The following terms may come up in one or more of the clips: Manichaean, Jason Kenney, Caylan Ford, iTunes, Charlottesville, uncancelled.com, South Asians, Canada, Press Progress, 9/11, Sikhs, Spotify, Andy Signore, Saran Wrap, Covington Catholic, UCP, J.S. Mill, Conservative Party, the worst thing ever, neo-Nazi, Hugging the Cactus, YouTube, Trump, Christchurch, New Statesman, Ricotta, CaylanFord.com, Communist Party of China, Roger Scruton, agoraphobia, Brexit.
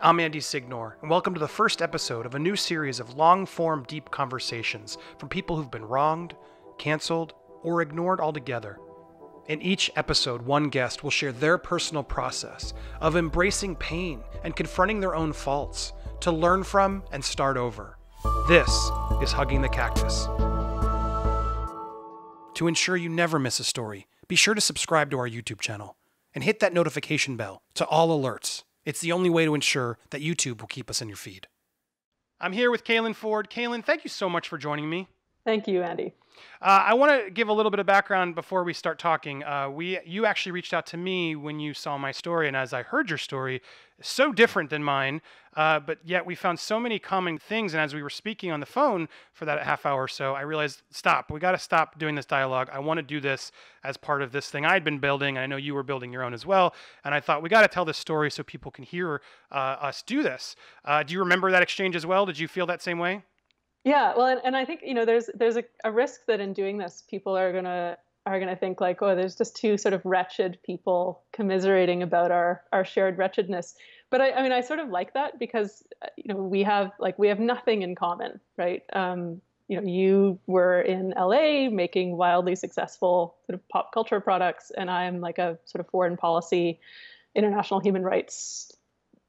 I'm Andy Signore, and welcome to the first episode of a new series of long-form deep conversations from people who've been wronged, canceled, or ignored altogether. In each episode, one guest will share their personal process of embracing pain and confronting their own faults to learn from and start over. This is Hugging the Cactus. To ensure you never miss a story, be sure to subscribe to our YouTube channel and hit that notification bell to all alerts. It's the only way to ensure that YouTube will keep us in your feed. I'm here with Caylan Ford. Caylan, thank you so much for joining me. Thank you, Andy. I want to give a little bit of background before we start talking. You actually reached out to me when you saw my story, and as I heard your story, so different than mine, but yet we found so many common things. And as we were speaking on the phone for that half hour or so, I realized, stop, we got to stop doing this dialogue. I want to do this as part of this thing I'd been building. And I know you were building your own as well. And I thought, we got to tell this story so people can hear us do this. Do you remember that exchange as well? Did you feel that same way? Yeah, well, and I think, you know, there's a risk that in doing this, people are gonna think like, oh, there's just two sort of wretched people commiserating about our shared wretchedness. But I mean, I sort of like that because, you know, we have nothing in common, right? You know, you were in LA making wildly successful sort of pop culture products, and I'm like a sort of foreign policy, international human rights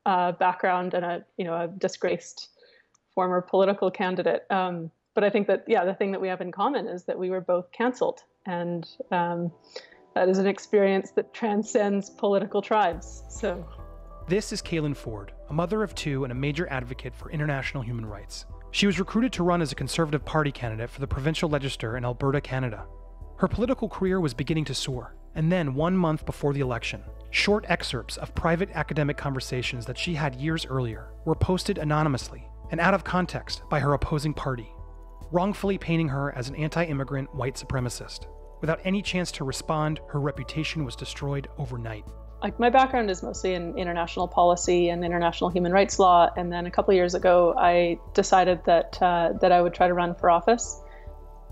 background, and a disgraced former political candidate. But I think that, yeah, the thing that we have in common is that we were both canceled. And that is an experience that transcends political tribes. So, this is Caylan Ford, a mother of two and a major advocate for international human rights. She was recruited to run as a Conservative Party candidate for the provincial legislature in Alberta, Canada. Her political career was beginning to soar. And then, 1 month before the election, short excerpts of private academic conversations that she had years earlier were posted anonymously and out of context by her opposing party, wrongfully painting her as an anti-immigrant white supremacist. Without any chance to respond, her reputation was destroyed overnight. Like, my background is mostly in international policy and international human rights law, and then a couple years ago, I decided that I would try to run for office.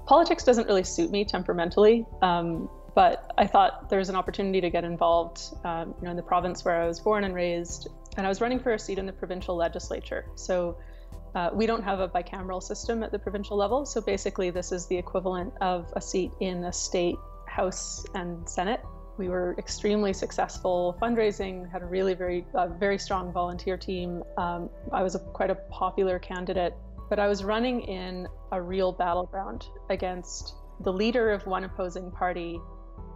Politics doesn't really suit me temperamentally, but I thought there was an opportunity to get involved, you know, in the province where I was born and raised, and I was running for a seat in the provincial legislature. So. We don't have a bicameral system at the provincial level, so basically this is the equivalent of a seat in a state house and senate. We were extremely successful fundraising, had a really very strong volunteer team. I was quite a popular candidate, but I was running in a real battleground against the leader of one opposing party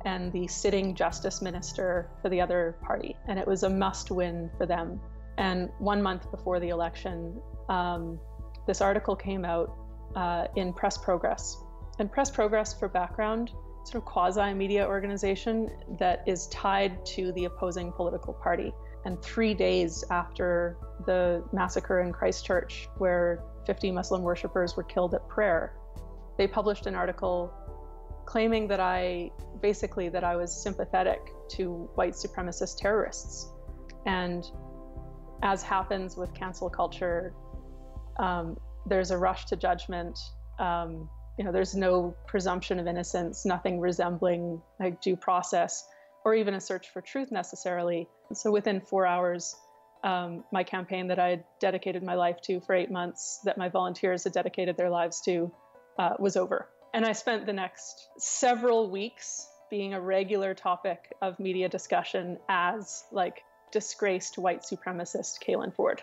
and the sitting justice minister for the other party, and it was a must-win for them. And 1 month before the election, this article came out in Press Progress. And Press Progress, for background, sort of quasi-media organization that is tied to the opposing political party. And 3 days after the massacre in Christchurch, where 50 Muslim worshippers were killed at prayer, they published an article claiming that I was sympathetic to white supremacist terrorists. And as happens with cancel culture, there's a rush to judgment. You know, there's no presumption of innocence, nothing resembling like due process or even a search for truth necessarily. So within 4 hours, my campaign that I had dedicated my life to for 8 months, that my volunteers had dedicated their lives to, was over. And I spent the next several weeks being a regular topic of media discussion as like disgraced white supremacist Caylan Ford.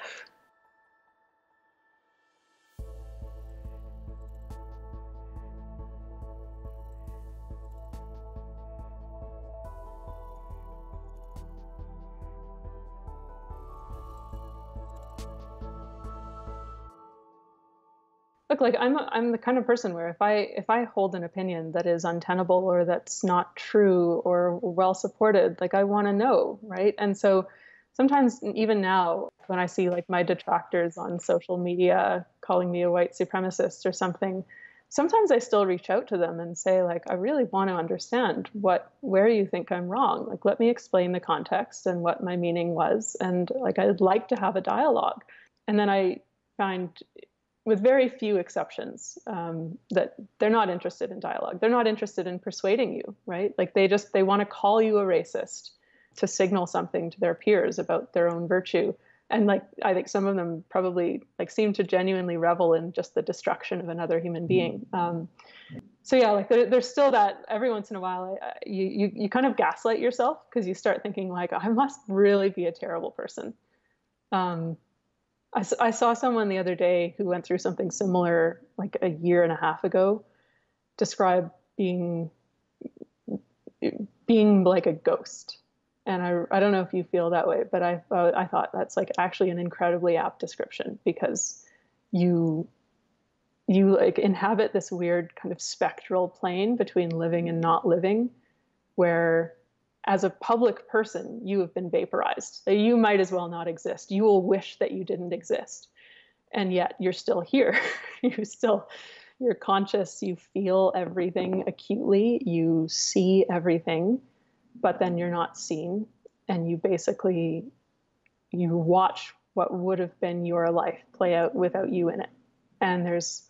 Look, like I'm the kind of person where if I hold an opinion that is untenable or that's not true or well supported, like I want to know, right? And so sometimes even now when I see like my detractors on social media calling me a white supremacist or something, sometimes I still reach out to them and say like, I really want to understand where you think I'm wrong. Like, let me explain the context and what my meaning was, and like I'd like to have a dialogue. And then I find, with very few exceptions, that they're not interested in dialogue. They're not interested in persuading you, right? Like they want to call you a racist to signal something to their peers about their own virtue. And like, I think some of them probably like seem to genuinely revel in just the destruction of another human being. So yeah, like there's still that every once in a while, you kind of gaslight yourself because you start thinking like, I must really be a terrible person. I saw someone the other day who went through something similar like a year and a half ago, describe being like a ghost. And I don't know if you feel that way, but I thought that's like actually an incredibly apt description, because you like inhabit this weird kind of spectral plane between living and not living, where as a public person, you have been vaporized. So you might as well not exist. You will wish that you didn't exist. And yet you're still here. You're conscious, you feel everything acutely, you see everything, but then you're not seen. And you basically, you watch what would have been your life play out without you in it. And there's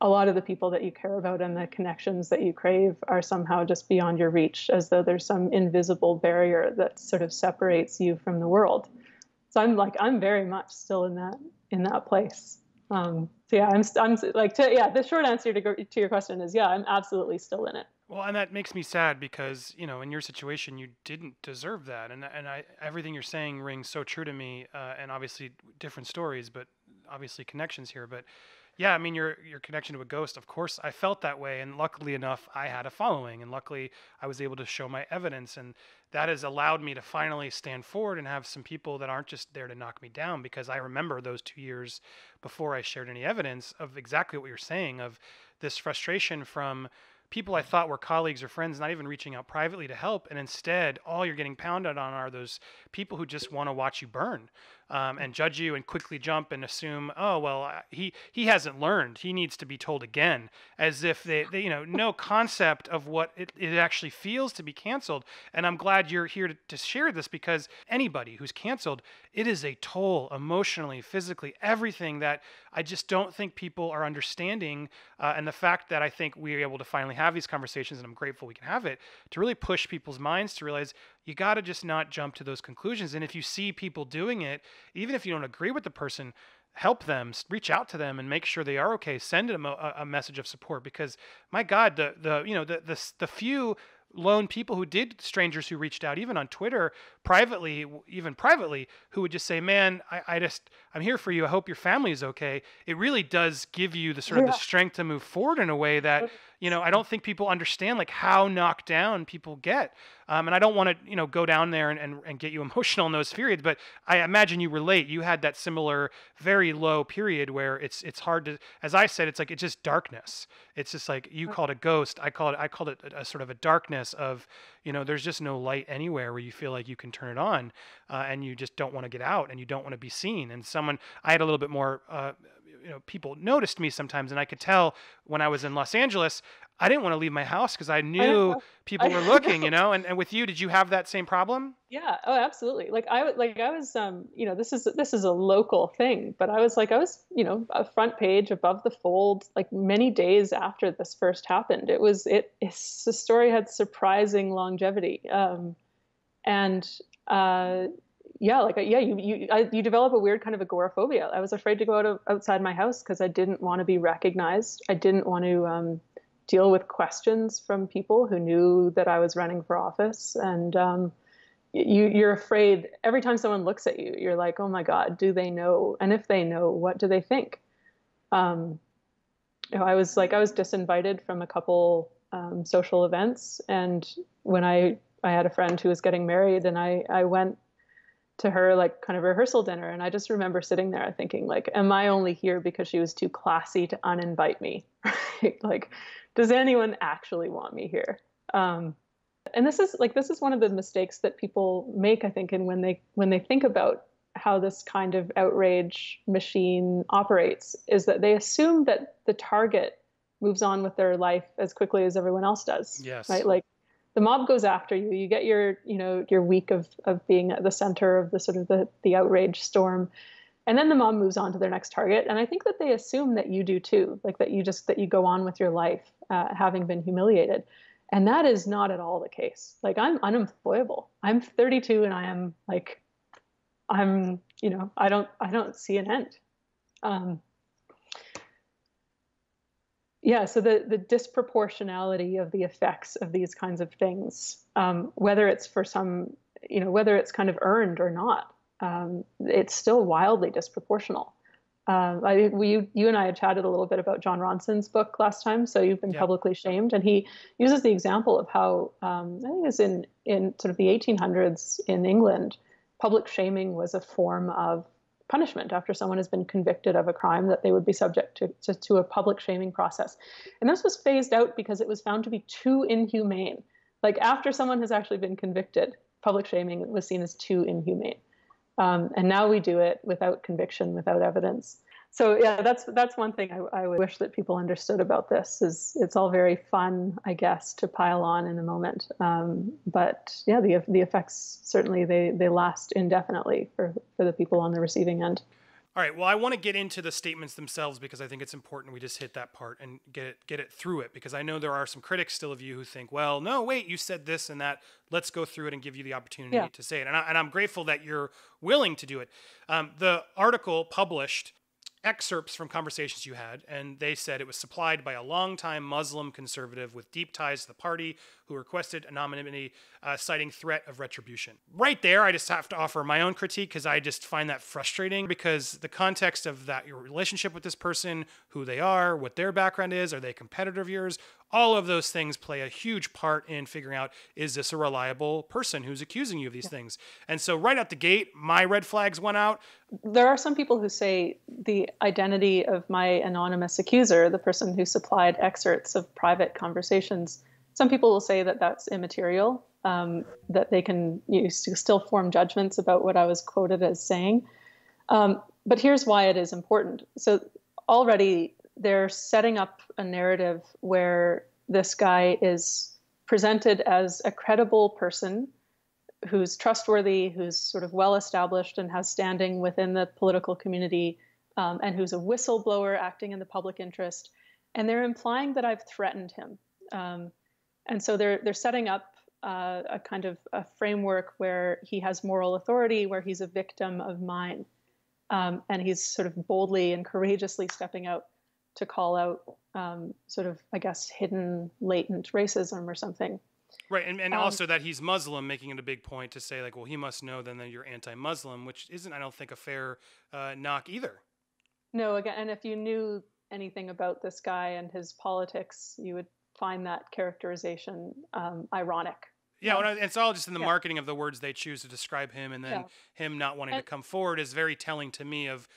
a lot of the people that you care about and the connections that you crave are somehow just beyond your reach, as though there's some invisible barrier that sort of separates you from the world. So I'm very much still in that place. So yeah, the short answer to your question is, yeah, I'm absolutely still in it. Well, and that makes me sad because, you know, in your situation, you didn't deserve that. And everything you're saying rings so true to me, and obviously different stories, but obviously connections here. But yeah, I mean, your connection to a ghost, of course, I felt that way. And luckily enough, I had a following, and luckily I was able to show my evidence. And that has allowed me to finally stand forward and have some people that aren't just there to knock me down, because I remember those 2 years before I shared any evidence of exactly what you're saying, of this frustration from people I thought were colleagues or friends, not even reaching out privately to help. And instead, all you're getting pounded on are those people who just want to watch you burn, and judge you and quickly jump and assume, oh, well, he hasn't learned. He needs to be told again, as if they you know, no concept of what it actually feels to be canceled. And I'm glad you're here to share this, because anybody who's canceled, it is a toll emotionally, physically, everything that I just don't think people are understanding. And the fact that I think we're able to finally have these conversations, and I'm grateful we can have it, to really push people's minds to realize you got to just not jump to those conclusions. And if you see people doing it, even if you don't agree with the person, help them, reach out to them and make sure they are okay. Send them a message of support, because my God, the few lone people who did, strangers who reached out, even on Twitter, privately, who would just say, man, I'm here for you. I hope your family is okay. It really does give you the sort of the strength to move forward in a way that, you know, I don't think people understand, like how knocked down people get. And I don't want to, you know, go down there and get you emotional in those periods, but I imagine you relate. You had that similar, very low period where it's hard to, as I said, it's like, it's just darkness. It's just like, you called it a ghost. I called it a sort of a darkness of, you know, there's just no light anywhere where you feel like you can turn it on, and you just don't want to get out and you don't want to be seen. And I had a little bit more, you know, people noticed me sometimes, and I could tell when I was in Los Angeles, I didn't want to leave my house because I knew people were looking, you know. And with you, did you have that same problem? Yeah. Oh, absolutely. Like I was, you know, this is a local thing, but I was, you know, a front page above the Fold, like many days after this first happened. The story had surprising longevity. You develop a weird kind of agoraphobia. I was afraid to go outside my house because I didn't want to be recognized. I didn't want to, deal with questions from people who knew that I was running for office. And you're afraid every time someone looks at you, you're like, oh my God, do they know? And if they know, what do they think? I was disinvited from a couple social events. And when I had a friend who was getting married, and I went to her like kind of rehearsal dinner. And I just remember sitting there thinking like, am I only here because she was too classy to uninvite me? Like, does anyone actually want me here? And this is one of the mistakes that people make, I think, and when they think about how this kind of outrage machine operates, is that they assume that the target moves on with their life as quickly as everyone else does. Yes. Right? Like the mob goes after you. You get your week of being at the center of the sort of the outrage storm. And then the mom moves on to their next target. And I think that they assume that you do too, like that you go on with your life, having been humiliated. And that is not at all the case. Like I'm unemployable. I'm 32 and I am like, I'm you know, I don't see an end. Yeah, so the disproportionality of the effects of these kinds of things, whether it's for some, you know, whether it's kind of earned or not, it's still wildly disproportional. You and I had chatted a little bit about John Ronson's book last time, so you've been publicly shamed, and he uses the example of how, I think it was in sort of the 1800s in England, public shaming was a form of punishment after someone has been convicted of a crime, that they would be subject to a public shaming process. And this was phased out because it was found to be too inhumane. Like after someone has actually been convicted, public shaming was seen as too inhumane. And now we do it without conviction, without evidence. So yeah, that's one thing I would wish that people understood about this, is it's all very fun, I guess, to pile on in the moment. But yeah, the effects, certainly they last indefinitely for the people on the receiving end. All right. Well, I want to get into the statements themselves because I think it's important we just hit that part and get it through it, because I know there are some critics still of you who think, well, no, wait, you said this and that. Let's go through it and give you the opportunity to say it. And I'm grateful that you're willing to do it. The article published excerpts from conversations you had, and they said it was supplied by a longtime Muslim conservative with deep ties to the party who requested anonymity, citing threat of retribution. Right there, I just have to offer my own critique, because I just find that frustrating, because the context of that, your relationship with this person, who they are, what their background is, are they a competitor of yours? All of those things play a huge part in figuring out, is this a reliable person who's accusing you of these things? And so right out the gate, my red flags went out. There are some people who say the identity of my anonymous accuser, the person who supplied excerpts of private conversations, some people will say that that's immaterial, that they can use to still form judgments about what I was quoted as saying. But here's why it is important. So already they're setting up a narrative where this guy is presented as a credible person who's trustworthy, who's sort of well-established and has standing within the political community, and who's a whistleblower acting in the public interest. And they're implying that I've threatened him. And so they're setting up a kind of a framework where he has moral authority, where he's a victim of mine. And he's sort of boldly and courageously stepping out to call out sort of, I guess, hidden latent racism or something. Right. And also that he's Muslim, making it a big point to say, like, well, he must know then that you're anti-Muslim, which isn't, I don't think, a fair knock either. No, again, and if you knew anything about this guy and his politics, you would find that characterization ironic. Yeah, well, it's all just in the marketing of the words they choose to describe him, and then him not wanting to come forward is very telling to me of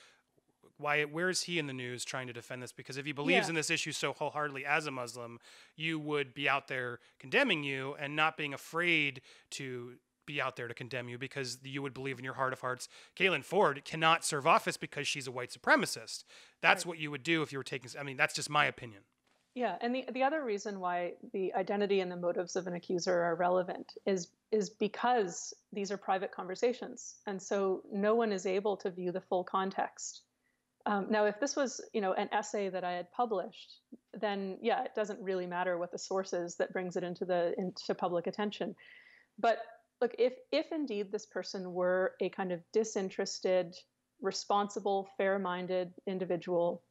why. Where is he in the news trying to defend this? Because if he believes in this issue so wholeheartedly as a Muslim, you would be out there condemning you and not being afraid to be out there to condemn you, because you would believe in your heart of hearts, Caylan Ford cannot serve office because she's a white supremacist. That's what you would do if you were taking, I mean, that's just my opinion. Yeah, and the other reason why the identity and the motives of an accuser are relevant is because these are private conversations, and so no one is able to view the full context. Now, if this was, you know, an essay that I had published, then yeah, it doesn't really matter what the source is that brings it into public attention. But look, if indeed this person were a kind of disinterested, responsible, fair-minded individual,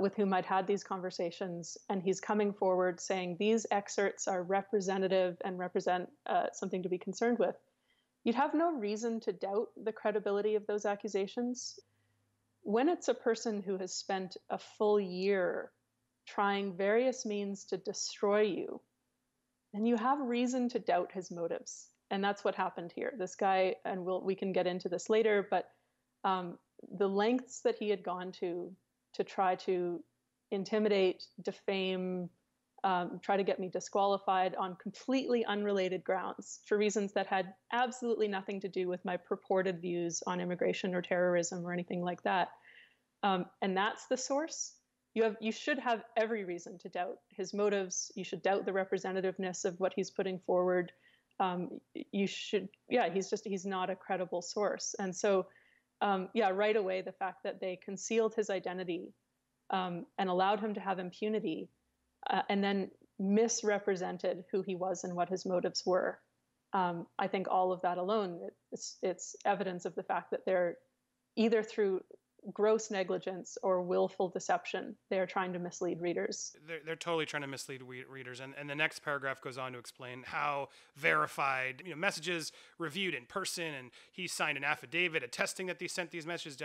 with whom I'd had these conversations, and he's coming forward saying these excerpts are representative and represent something to be concerned with, you'd have no reason to doubt the credibility of those accusations. When it's a person who has spent a full year trying various means to destroy you, then you have reason to doubt his motives. And that's what happened here. This guy, and we can get into this later, but the lengths that he had gone to try to intimidate, defame, try to get me disqualified on completely unrelated grounds for reasons that had absolutely nothing to do with my purported views on immigration or terrorism or anything like that. And that's the source. You should have every reason to doubt his motives. You should doubt the representativeness of what he's putting forward. He's not a credible source. And so right away, the fact that they concealed his identity and allowed him to have impunity and then misrepresented who he was and what his motives were, I think all of that alone, it's evidence of the fact that they're either through gross negligence or willful deception. They are trying to mislead readers. They're totally trying to mislead readers. And the next paragraph goes on to explain how verified messages reviewed in person, and he signed an affidavit attesting that they sent these messages,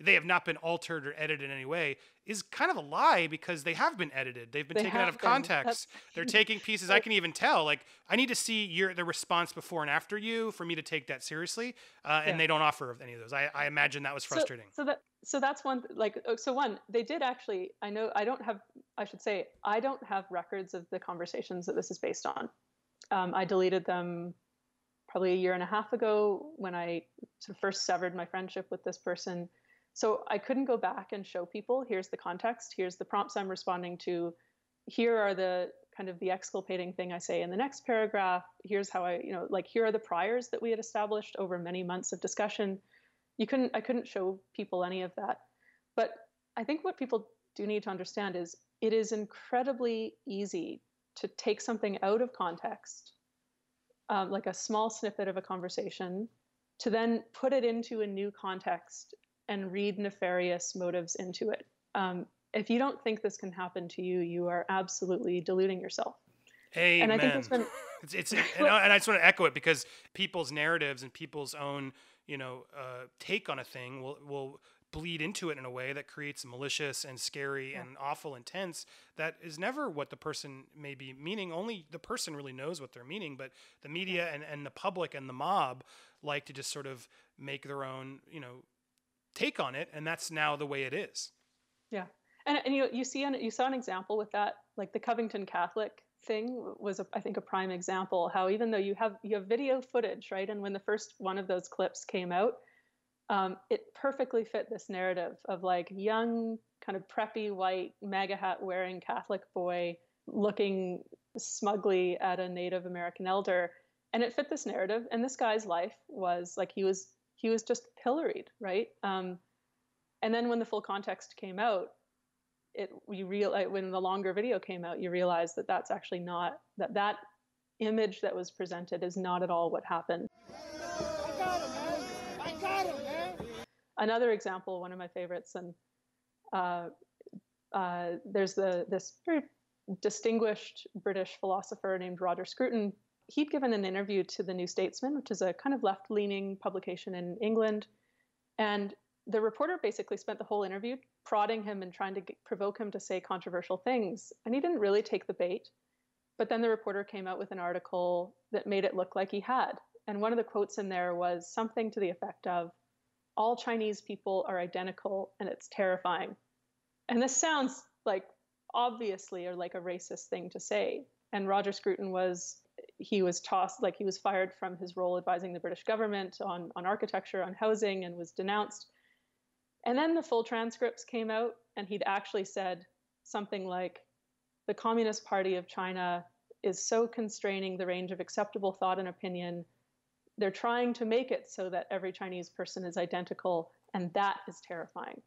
they have not been altered or edited in any way, is kind of a lie, because they have been edited. They've been taken out of context. They're taking pieces. I can even tell, like, I need to see the response before and after you for me to take that seriously. And they don't offer any of those. I imagine that was frustrating. So that's one, they did actually, I don't have records of the conversations that this is based on. I deleted them probably a year and a half ago when I sort of first severed my friendship with this person. So I couldn't go back and show people, here's the context, here's the prompts I'm responding to, here are the kind of the exculpating thing I say in the next paragraph, here's how I, here are the priors that we had established over many months of discussion. I couldn't show people any of that. But I think what people do need to understand is it is incredibly easy to take something out of context, like a small snippet of a conversation, to then put it into a new context and read nefarious motives into it. If you don't think this can happen to you, you are absolutely deluding yourself. Amen. And I think it's been... and I just want to echo it, because people's narratives and people's own take on a thing will bleed into it in a way that creates malicious and scary and awful and tense. That is never what the person may be meaning. Only the person really knows what they're meaning, but the media and the public and the mob like to just sort of make their own, take on it. And that's now the way it is. Yeah. And you saw an example with that, like the Covington Catholic thing was, I think, a prime example, how even though you have video footage, right? And when the first one of those clips came out, it perfectly fit this narrative of like young, kind of preppy, white, MAGA hat wearing Catholic boy looking smugly at a Native American elder. And it fit this narrative. And this guy's life was like, he was just pilloried, right? And then when the full context came out, when the longer video came out, you realize that that's actually not, that image that was presented is not at all what happened. I got him, man. I got him, man. Another example, one of my favorites, and there's this very distinguished British philosopher named Roger Scruton. He'd given an interview to the New Statesman, which is a kind of left-leaning publication in England, and the reporter basically spent the whole interview prodding him and trying to provoke him to say controversial things. And he didn't really take the bait. But then the reporter came out with an article that made it look like he had. And one of the quotes in there was something to the effect of, all Chinese people are identical and it's terrifying. And this sounds like obviously or like a racist thing to say. And Roger Scruton was tossed, like he was fired from his role advising the British government on architecture, on housing, and was denounced. And then the full transcripts came out, and he'd actually said something like, the Communist Party of China is so constraining the range of acceptable thought and opinion. They're trying to make it so that every Chinese person is identical, and that is terrifying.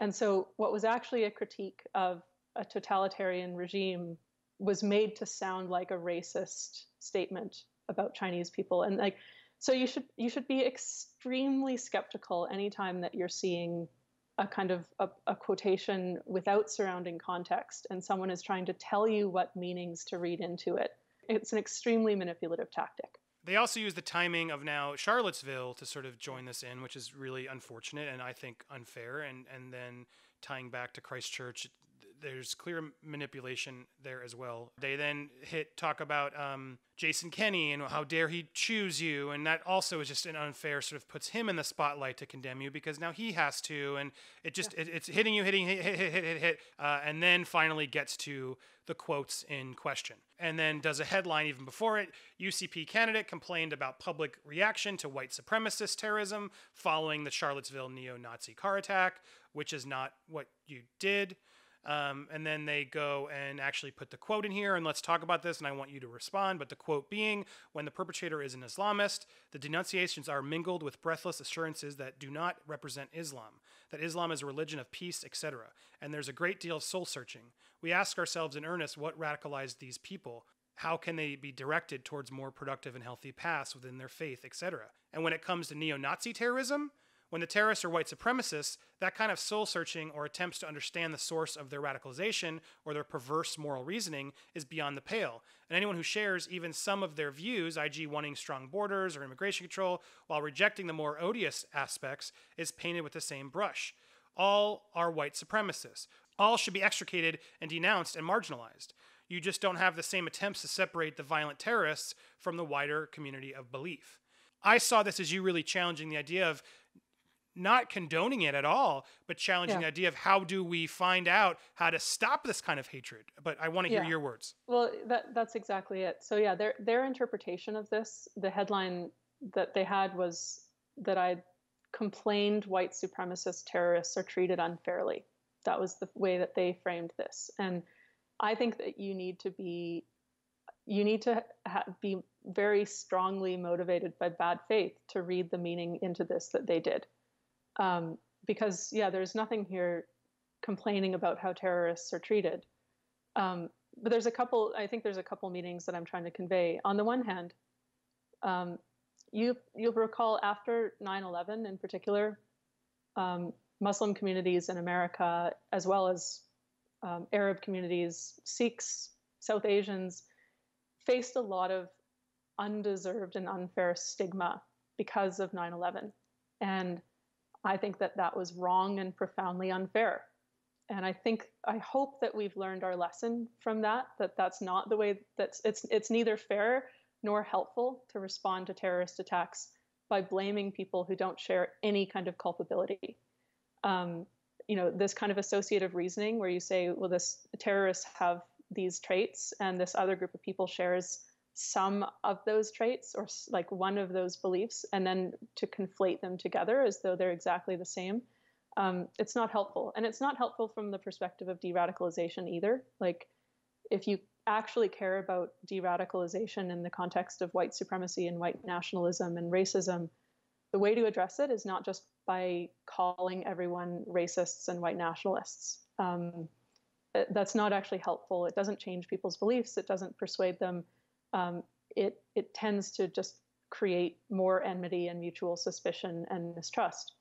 And so what was actually a critique of a totalitarian regime was made to sound like a racist statement about Chinese people. And like, so you should be extremely skeptical anytime that you're seeing a kind of a quotation without surrounding context and someone is trying to tell you what meanings to read into it. It's an extremely manipulative tactic. They also use the timing of now Charlottesville to sort of join this in, which is really unfortunate and I think unfair. And then tying back to Christchurch, there's clear manipulation there as well. They then talk about Jason Kenney and how dare he choose you. And that also is just an unfair sort of puts him in the spotlight to condemn you because now he has to. And it just, it's hitting you, hit. And then finally gets to the quotes in question. And then does a headline even before it. UCP candidate complained about public reaction to white supremacist terrorism following the Charlottesville neo-Nazi car attack, which is not what you did. And then they go and actually put the quote in here and let's talk about this and I want you to respond. But the quote being, when the perpetrator is an Islamist, the denunciations are mingled with breathless assurances that do not represent Islam, that Islam is a religion of peace, etc. And there's a great deal of soul searching. We ask ourselves in earnest, what radicalized these people? How can they be directed towards more productive and healthy paths within their faith, etc.? And when it comes to neo-Nazi terrorism, When the terrorists are white supremacists, that kind of soul-searching or attempts to understand the source of their radicalization or their perverse moral reasoning is beyond the pale. And anyone who shares even some of their views, i.e. wanting strong borders or immigration control, while rejecting the more odious aspects, is painted with the same brush. All are white supremacists. All should be extricated and denounced and marginalized. You just don't have the same attempts to separate the violent terrorists from the wider community of belief. I saw this as you really challenging the idea of not condoning it at all, but challenging the idea of how do we find out how to stop this kind of hatred. But I want to hear your words. Well, that's exactly it. So yeah, their interpretation of this, the headline that they had was that I complained white supremacist terrorists are treated unfairly. That was the way that they framed this. And I think that you need to be, be very strongly motivated by bad faith to read the meaning into this that they did. Because, yeah, there's nothing here complaining about how terrorists are treated. But there's a couple, I think there's a couple meanings that I'm trying to convey. On the one hand, you'll recall after 9/11 in particular, Muslim communities in America, as well as Arab communities, Sikhs, South Asians, faced a lot of undeserved and unfair stigma because of 9/11. And I think that that was wrong and profoundly unfair. And I hope that we've learned our lesson from that, that's not the way that it's neither fair nor helpful to respond to terrorist attacks by blaming people who don't share any kind of culpability. You know, this kind of associative reasoning where you say, well, this terrorists have these traits and this other group of people shares some of those traits or like one of those beliefs, and then to conflate them together as though they're exactly the same. It's not helpful. And it's not helpful from the perspective of de-radicalization either. Like if you actually care about de-radicalization in the context of white supremacy and white nationalism and racism, the way to address it is not just by calling everyone racists and white nationalists. That's not actually helpful. It doesn't change people's beliefs. It doesn't persuade them. It tends to just create more enmity and mutual suspicion and mistrust.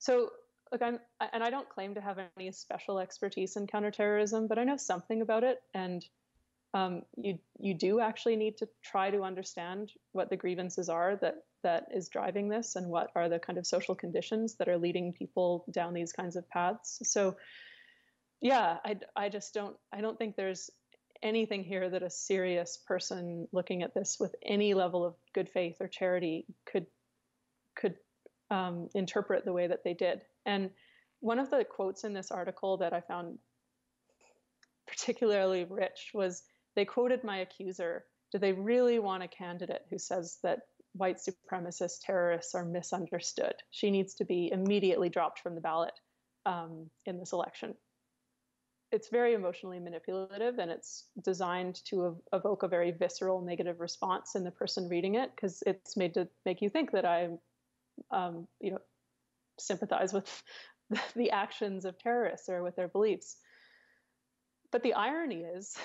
So, look, I don't claim to have any special expertise in counterterrorism, but I know something about it. And you do actually need to try to understand what the grievances are that is driving this, and what are the kind of social conditions that are leading people down these kinds of paths. So, yeah, I don't think there's anything here that a serious person looking at this with any level of good faith or charity could interpret the way that they did. And one of the quotes in this article that I found particularly rich was, they quoted my accuser. Do they really want a candidate who says that white supremacist terrorists are misunderstood? She needs to be immediately dropped from the ballot in this election. It's very emotionally manipulative, and it's designed to evoke a very visceral negative response in the person reading it, because it's made to make you think that I, sympathize with the actions of terrorists or with their beliefs. But the irony is,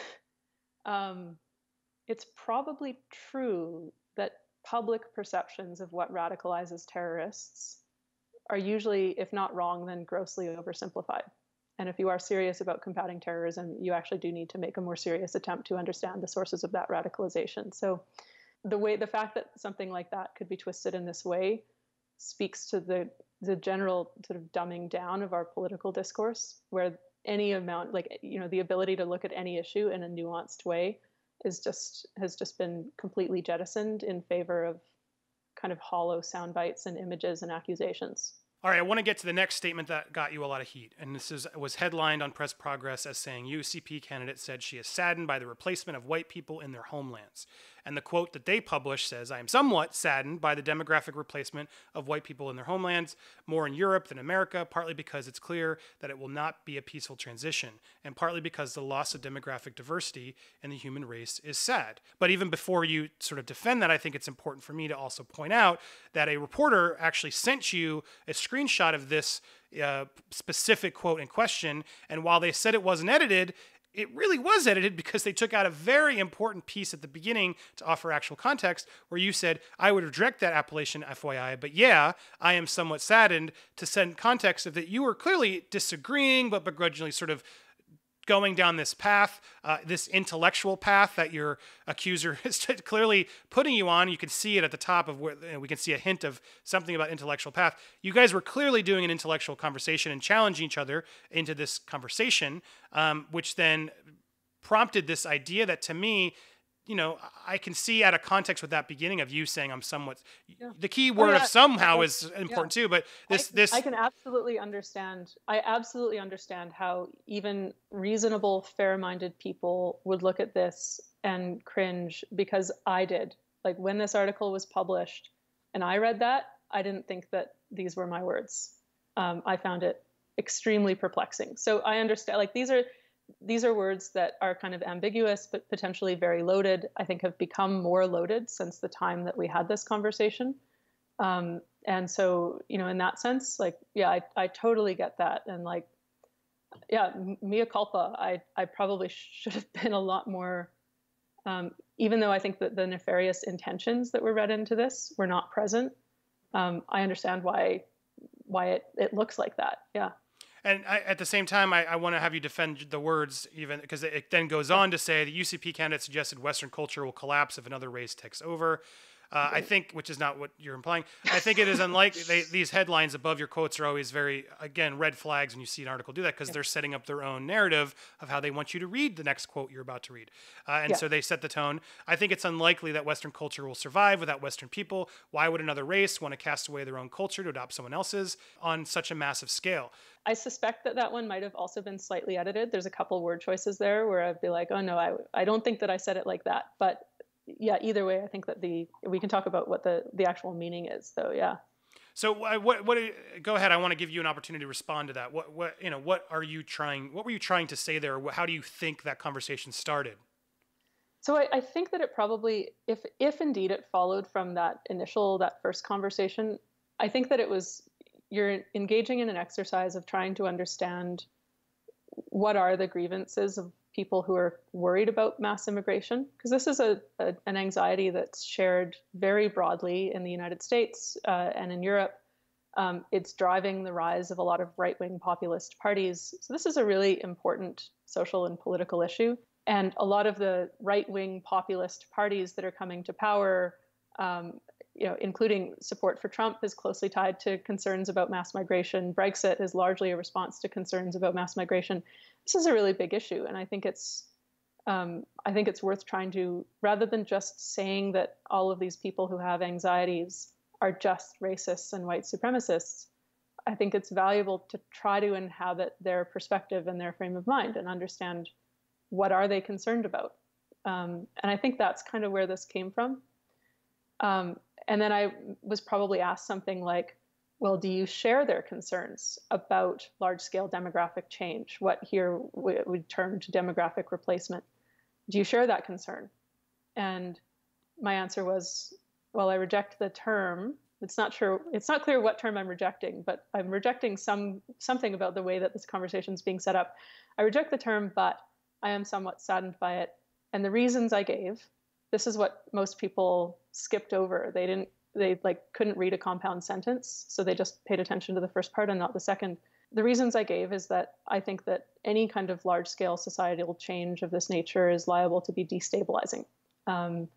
it's probably true that public perceptions of what radicalizes terrorists are usually, if not wrong, then grossly oversimplified. And if you are serious about combating terrorism, you actually do need to make a more serious attempt to understand the sources of that radicalization. So the fact that something like that could be twisted in this way speaks to the general sort of dumbing down of our political discourse, where any amount, the ability to look at any issue in a nuanced way has just been completely jettisoned in favor of kind of hollow sound bites and images and accusations. All right, I want to get to the next statement that got you a lot of heat. And this was headlined on Press Progress as saying, UCP candidate said she is saddened by the replacement of white people in their homelands. And the quote that they published says, I am somewhat saddened by the demographic replacement of white people in their homelands, more in Europe than America, partly because it's clear that it will not be a peaceful transition, and partly because the loss of demographic diversity in the human race is sad. But even before you sort of defend that, I think it's important for me to also point out that a reporter actually sent you a screenshot of this specific quote in question. And while they said it wasn't edited, it really was edited because they took out a very important piece at the beginning to offer actual context where you said, I would reject that appellation, FYI, but yeah, I am somewhat saddened to send context of that you were clearly disagreeing, but begrudgingly sort of going down this path, this intellectual path that your accuser is clearly putting you on. You can see it at the top of where, we can see a hint of something about intellectual path. You guys were clearly doing an intellectual conversation and challenging each other into this conversation, which then prompted this idea that, to me, you know, I can see out of context with that beginning of you saying I'm somewhat, the key word of somehow is important too, but I can absolutely understand. I absolutely understand how even reasonable, fair-minded people would look at this and cringe, because I did. Like, when this article was published and I read that, I didn't think that these were my words. I found it extremely perplexing. So I understand, like, these are words that are kind of ambiguous, but potentially very loaded, I think have become more loaded since the time that we had this conversation. And so, you know, in that sense, like, yeah, I totally get that. And like, yeah, mea culpa, I probably should have been a lot more, even though I think that the nefarious intentions that were read into this were not present. I understand why it looks like that. Yeah. And at the same time, I want to have you defend the words, even because it then goes on to say the UCP candidate suggested Western culture will collapse if another race takes over. I think, which is not what you're implying. I think it is unlikely. These headlines above your quotes are always very, again, red flags when you see an article do that, because they're setting up their own narrative of how they want you to read the next quote you're about to read. So they set the tone. I think it's unlikely that Western culture will survive without Western people. Why would another race want to cast away their own culture to adopt someone else's on such a massive scale? I suspect that one might have also been slightly edited. There's a couple word choices there where I'd be like, oh no, I don't think that I said it like that. But yeah, either way, I think that we can talk about what the actual meaning is, though. Yeah. So what go ahead. I want to give you an opportunity to respond to that. What were you trying to say there? How do you think that conversation started? So I think that it probably, if indeed it followed from that first conversation, I think that it was, you're engaging in an exercise of trying to understand what are the grievances of people who are worried about mass immigration, because this is an anxiety that's shared very broadly in the United States and in Europe. It's driving the rise of a lot of right-wing populist parties. So this is a really important social and political issue. And a lot of the right-wing populist parties that are coming to power, you know, including support for Trump, is closely tied to concerns about mass migration. Brexit is largely a response to concerns about mass migration. This is a really big issue, and I think it's worth trying to, rather than just saying that all of these people who have anxieties are just racists and white supremacists, I think it's valuable to try to inhabit their perspective and their frame of mind and understand what are they concerned about. And I think that's kind of where this came from. And then I was probably asked something like, well, do you share their concerns about large-scale demographic change, what here we termed demographic replacement? Do you share that concern? And my answer was, well, I reject the term. It's not clear what term I'm rejecting, but I'm rejecting something about the way that this conversation is being set up. I reject the term, but I am somewhat saddened by it. And the reasons I gave, this is what most people skipped over. They like couldn't read a compound sentence, so they just paid attention to the first part and not the second. The reasons I gave is that I think that any kind of large-scale societal change of this nature is liable to be destabilizing, and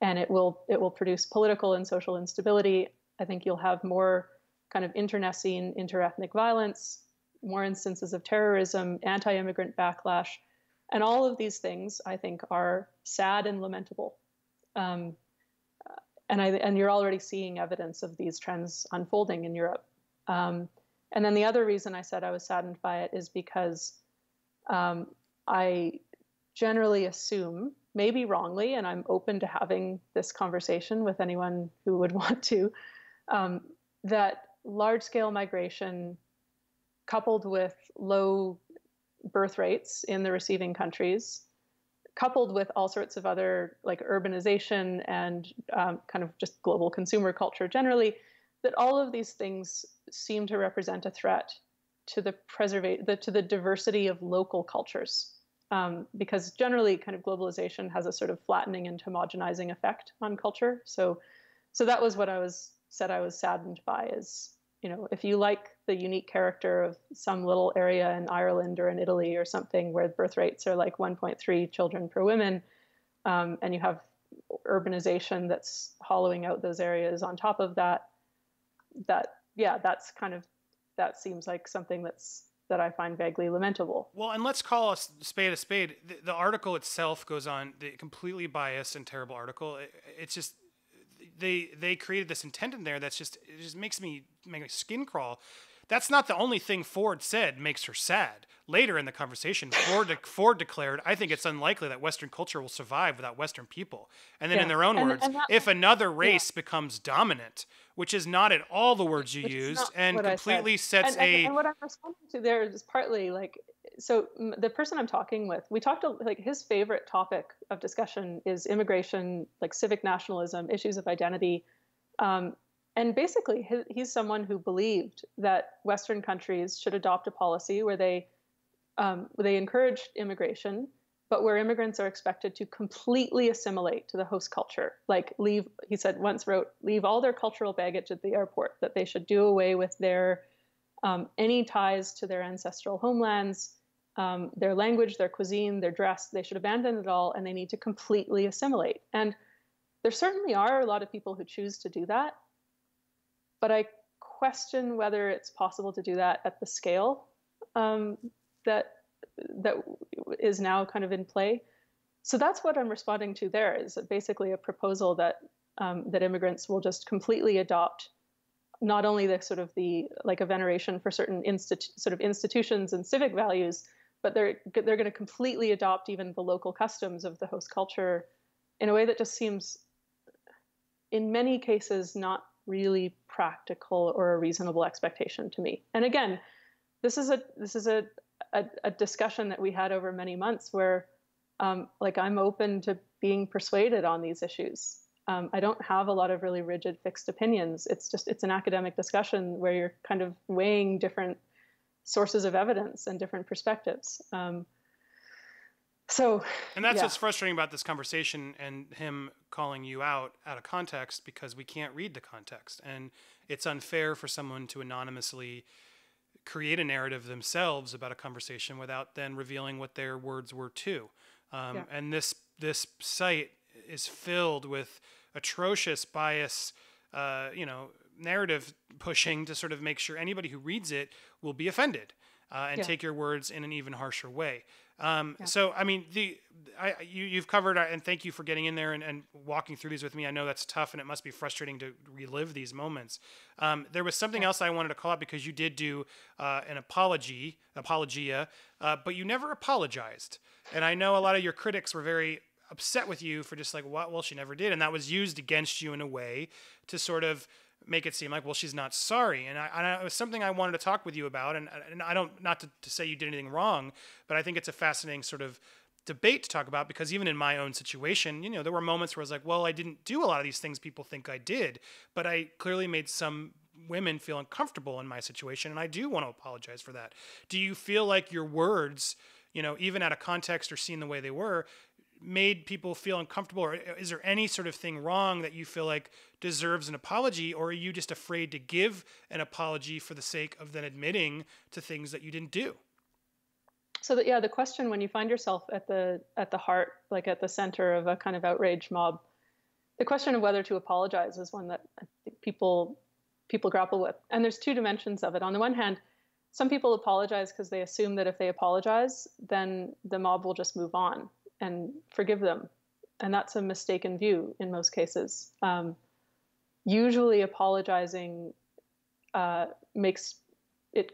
it will produce political and social instability. I think you'll have more kind of internecine, interethnic violence, more instances of terrorism, anti-immigrant backlash, and all of these things I think are sad and lamentable. And you're already seeing evidence of these trends unfolding in Europe. And then the other reason I said I was saddened by it is because I generally assume, maybe wrongly, and I'm open to having this conversation with anyone who would want to, that large-scale migration coupled with low birth rates in the receiving countries, coupled with all sorts of other like urbanization and kind of just global consumer culture generally, that all of these things seem to represent a threat to the diversity of local cultures because generally kind of globalization has a sort of flattening and homogenizing effect on culture. So that was what I was saddened by, is, you know, if you like the unique character of some little area in Ireland or in Italy or something where birth rates are like 1.3 children per woman, and you have urbanization that's hollowing out those areas on top of that, that seems like something that I find vaguely lamentable. Well, and let's call a spade a spade. The article itself goes on, the completely biased and terrible article. It's just, they created this intent in there that's just, it just makes my skin crawl. That's not the only thing Ford said makes her sad. Later in the conversation, Ford declared, I think it's unlikely that Western culture will survive without Western people. And then in their own words, if another race becomes dominant, which is not at all the words you used, and completely sets and what I'm responding to there is partly like, so the person I'm talking with, we talked like his favorite topic of discussion is immigration, like civic nationalism, issues of identity. And basically, he's someone who believed that Western countries should adopt a policy where they encouraged immigration, but where immigrants are expected to completely assimilate to the host culture. Like leave, he said once wrote, leave all their cultural baggage at the airport, that they should do away with their any ties to their ancestral homelands, their language, their cuisine, their dress. They should abandon it all, and they need to completely assimilate. And there certainly are a lot of people who choose to do that. But I question whether it's possible to do that at the scale that is now kind of in play. So that's what I'm responding to there, is basically a proposal that immigrants will just completely adopt not only the sort of the like a veneration for certain institutions and civic values, but they're going to completely adopt even the local customs of the host culture in a way that just seems, in many cases, not really practical or a reasonable expectation to me. And again, this is a discussion that we had over many months where, like, I'm open to being persuaded on these issues. I don't have a lot of really rigid, fixed opinions. It's an academic discussion where you're kind of weighing different sources of evidence and different perspectives. What's frustrating about this conversation and him calling you out of context, because we can't read the context, and it's unfair for someone to anonymously create a narrative themselves about a conversation without then revealing what their words were too. And this site is filled with atrocious bias, narrative pushing to sort of make sure anybody who reads it will be offended and take your words in an even harsher way. So, I mean, you've covered, and thank you for getting in there and walking through these with me. I know that's tough, and it must be frustrating to relive these moments. There was something else I wanted to call out, because you did do an apologia, but you never apologized. And I know a lot of your critics were very upset with you for just like, what? Well, she never did. And that was used against you in a way to sort of make it seem like, well, she's not sorry. And it was something I wanted to talk with you about. And I don't, not to say you did anything wrong, but I think it's a fascinating sort of debate to talk about, because even in my own situation, you know, there were moments where I was like, well, I didn't do a lot of these things people think I did, but I clearly made some women feel uncomfortable in my situation. And I do want to apologize for that. Do you feel like your words, you know, even out of context or seen the way they were, made people feel uncomfortable, or is there any sort of thing wrong that you feel like deserves an apology, or are you just afraid to give an apology for the sake of then admitting to things that you didn't do? So that, the question, when you find yourself at the heart, like at the center of a kind of outrage mob, the question of whether to apologize is one that I think people grapple with. And there's two dimensions of it. On the one hand, some people apologize because they assume that if they apologize, then the mob will just move on and forgive them. And that's a mistaken view in most cases. Usually apologizing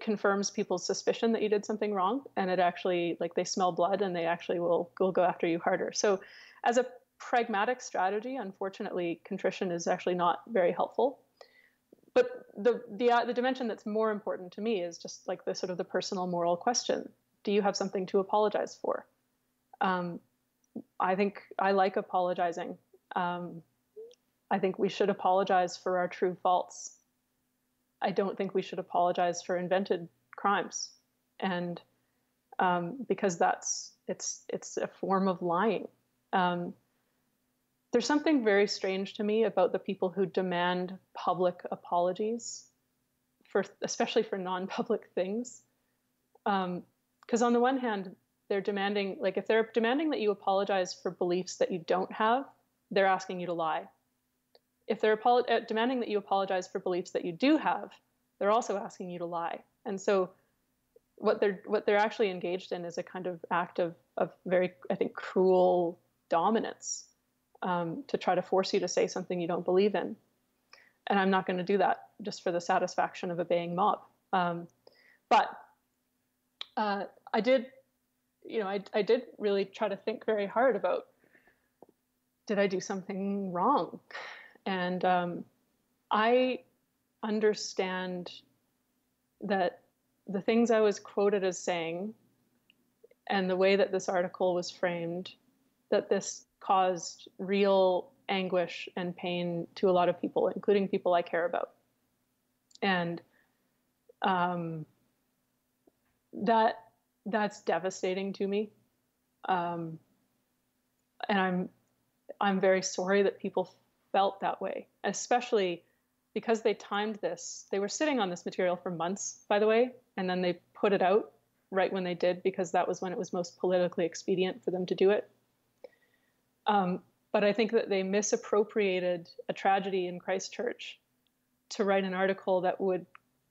confirms people's suspicion that you did something wrong, and it actually, like, they smell blood and they actually will go after you harder. So as a pragmatic strategy, unfortunately, contrition is actually not very helpful. But the dimension that's more important to me is just like the sort of the personal moral question. Do you have something to apologize for? I think I like apologizing. I think we should apologize for our true faults. I don't think we should apologize for invented crimes. And because it's a form of lying. There's something very strange to me about the people who demand public apologies, especially for non-public things. Because on the one hand, they're demanding, like if they're demanding that you apologize for beliefs that you don't have, they're asking you to lie. If they're demanding that you apologize for beliefs that you do have, they're also asking you to lie. And so what they're actually engaged in is a kind of act of very, I think, cruel dominance, to try to force you to say something you don't believe in. And I'm not going to do that just for the satisfaction of a baying mob. But I did, you know, I did really try to think very hard about, did I do something wrong? And I understand that the things I was quoted as saying and the way that this article was framed, that this caused real anguish and pain to a lot of people, including people I care about. And that's devastating to me. And I'm very sorry that people felt that way, especially because they timed this. They were sitting on this material for months, by the way, and then they put it out right when they did, because that was when it was most politically expedient for them to do it. But I think that they misappropriated a tragedy in Christchurch to write an article that would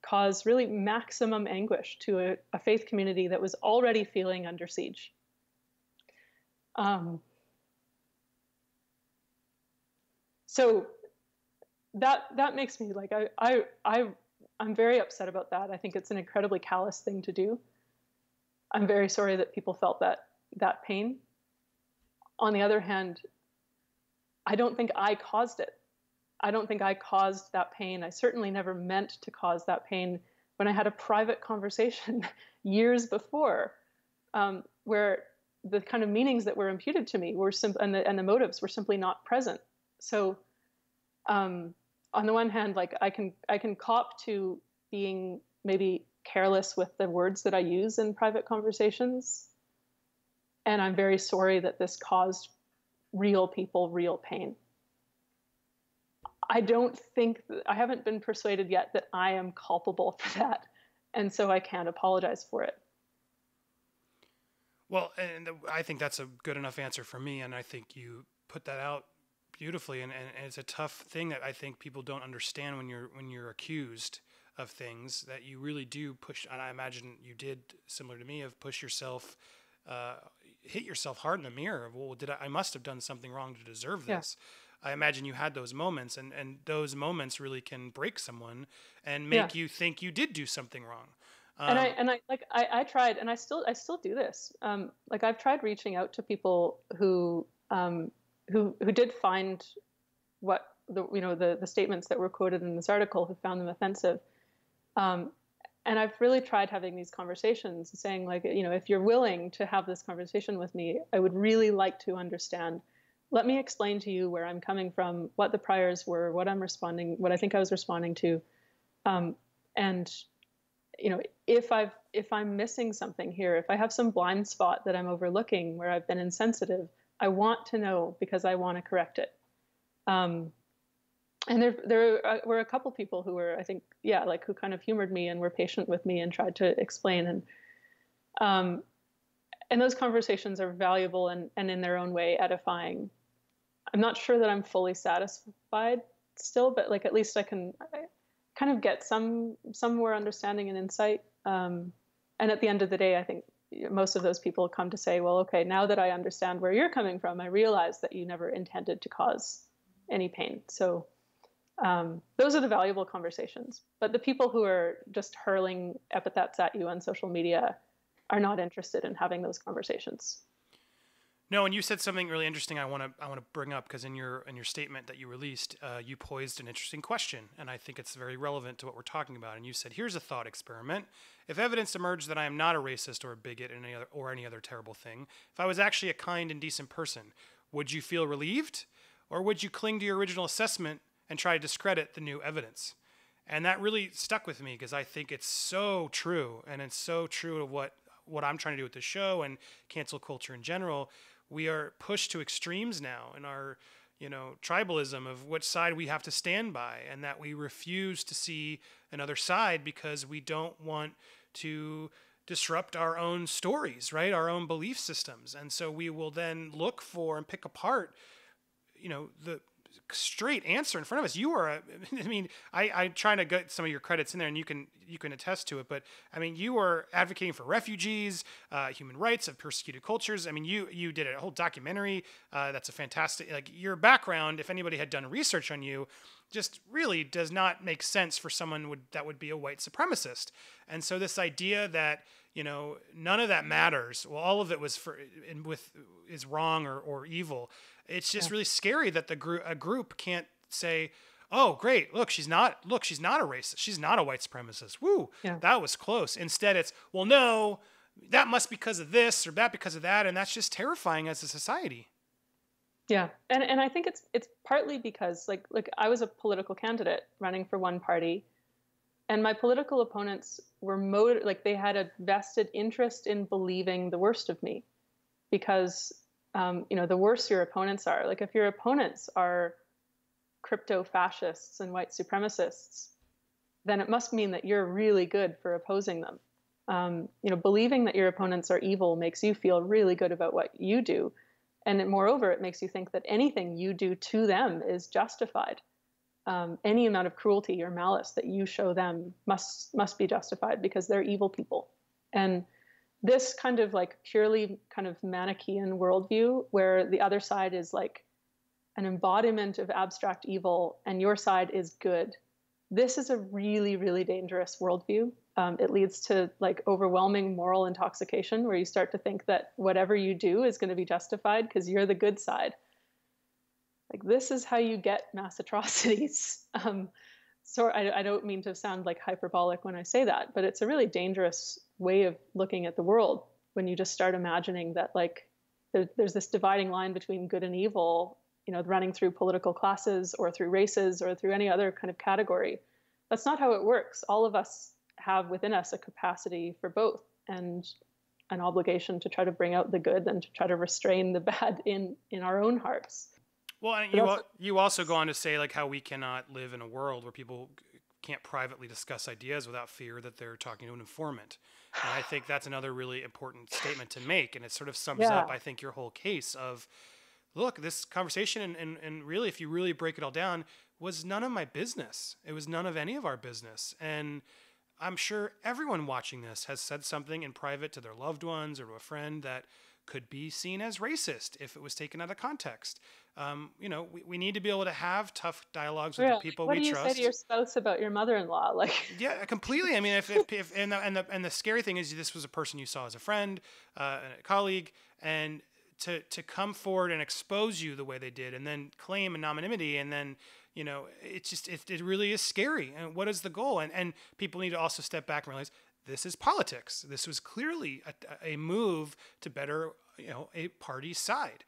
cause really maximum anguish to a faith community that was already feeling under siege. So that makes me like, I'm very upset about that. I think it's an incredibly callous thing to do. I'm very sorry that people felt that pain. On the other hand, I don't think I caused it. I don't think I caused that pain. I certainly never meant to cause that pain when I had a private conversation years before, where the kind of meanings that were imputed to me were and the motives were simply not present. So on the one hand, like I can cop to being maybe careless with the words that I use in private conversations. And I'm very sorry that this caused real people real pain. I haven't been persuaded yet that I am culpable for that, and so I can't apologize for it. Well, and I think that's a good enough answer for me, and I think you put that out beautifully, and it's a tough thing that I think people don't understand when you're accused of things, that you really do push, and I imagine you did, similar to me, of push yourself, hit yourself hard in the mirror of, well, I must have done something wrong to deserve this. Yeah. I imagine you had those moments, and those moments really can break someone and make you think you did do something wrong. And I tried, and I still do this. Like I've tried reaching out to people who did find what the statements that were quoted in this article, who found them offensive. And I've really tried having these conversations, saying like, you know, if you're willing to have this conversation with me, I would really like to understand. Let me explain to you where I'm coming from, what the priors were, what I think I was responding to. And, you know, if I'm missing something here, if I have some blind spot that I'm overlooking where I've been insensitive, I want to know because I want to correct it. And there were a couple people who were, I think, who kind of humored me and were patient with me and tried to explain. And those conversations are valuable and in their own way edifying. I'm not sure that I'm fully satisfied still, but like at least I kind of get some more understanding and insight. And at the end of the day, I think most of those people come to say, well, okay, now that I understand where you're coming from, I realize that you never intended to cause any pain. So those are the valuable conversations. But the people who are just hurling epithets at you on social media are not interested in having those conversations. No, and you said something really interesting I want to bring up, because in your statement that you released, you posed an interesting question, and I think it's very relevant to what we're talking about. And you said, here's a thought experiment. If evidence emerged that I am not a racist or a bigot or any other terrible thing, if I was actually a kind and decent person, would you feel relieved? Or would you cling to your original assessment and try to discredit the new evidence? And that really stuck with me, because I think it's so true, and it's so true to what what I'm trying to do with the show and cancel culture in general, we are pushed to extremes now in our, you know, tribalism of what side we have to stand by, and that we refuse to see another side because we don't want to disrupt our own stories, right? Our own belief systems. And so we will then look for and pick apart, you know, the straight answer in front of us. You are, I'm trying to get some of your credits in there, and you can attest to it, but I mean, you are advocating for refugees, human rights of persecuted cultures. I mean, you did a whole documentary. That's a fantastic, like, your background, if anybody had done research on you, just really does not make sense for someone that would be a white supremacist. And so this idea that, you know, none of that matters, well, all of it was is wrong or evil. It's just really scary that a group can't say, "Oh, great! Look, she's not a racist. She's not a white supremacist. Woo, yeah. That was close." Instead, it's, "Well, no, that must be because of this or that because of that," and that's just terrifying as a society. Yeah, and I think it's partly because like I was a political candidate running for one party, and my political opponents were they had a vested interest in believing the worst of me, because you know, the worse your opponents are, like if your opponents are crypto fascists and white supremacists, then it must mean that you're really good for opposing them. You know, believing that your opponents are evil makes you feel really good about what you do. And moreover, it makes you think that anything you do to them is justified. Any amount of cruelty or malice that you show them must be justified because they're evil people. And this kind of like purely kind of Manichaean worldview where the other side is like an embodiment of abstract evil and your side is good. This is a really, really dangerous worldview. It leads to like overwhelming moral intoxication where you start to think that whatever you do is going to be justified because you're the good side. Like this is how you get mass atrocities. So I don't mean to sound like hyperbolic when I say that, but it's a really dangerous way of looking at the world when you just start imagining that like there's this dividing line between good and evil, you know, running through political classes or through races or through any other kind of category. That's not how it works. All of us have within us a capacity for both and an obligation to try to bring out the good and to try to restrain the bad in our own hearts. Well, and you also go on to say like how we cannot live in a world where people can't privately discuss ideas without fear that they're talking to an informant. And I think that's another really important statement to make. And it sort of sums up, I think, your whole case of, look, this conversation and really, if you really break it all down, was none of my business. It was none of any of our business. And I'm sure everyone watching this has said something in private to their loved ones or to a friend that could be seen as racist if it was taken out of context. You know, we need to be able to have tough dialogues with the people we trust. What do you say to your spouse about your mother-in-law? Like, yeah, completely. I mean, if and the scary thing is this was a person you saw as a friend, a colleague, and to come forward and expose you the way they did, and then claim anonymity, and then, you know, it's just it really is scary. And what is the goal? And people need to also step back and realize, this is politics. This was clearly a move to better, you know, a party side.